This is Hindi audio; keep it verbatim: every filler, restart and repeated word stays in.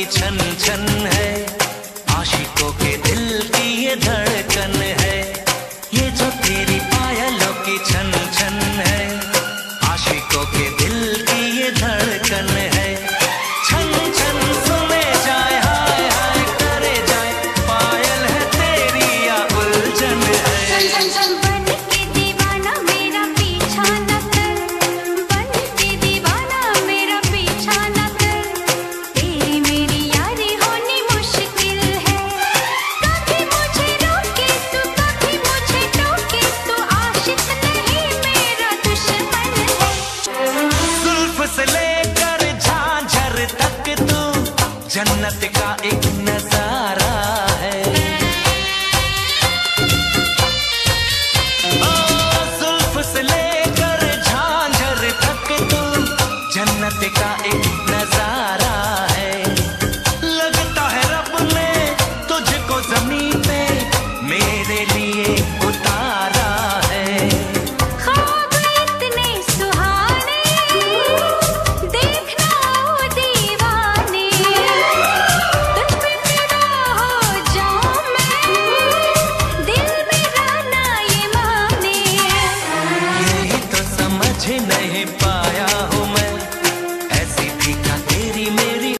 की छन छन है, आशिकों के दिल की ये धड़कन है। ये जो तेरी पायलों की छन छन है, आशिकों के दिल की ये धड़कन है। छन छन सुने जाए, हाय हाय करे जाए, पायल है तेरी या उलझन है। जन्नत का एक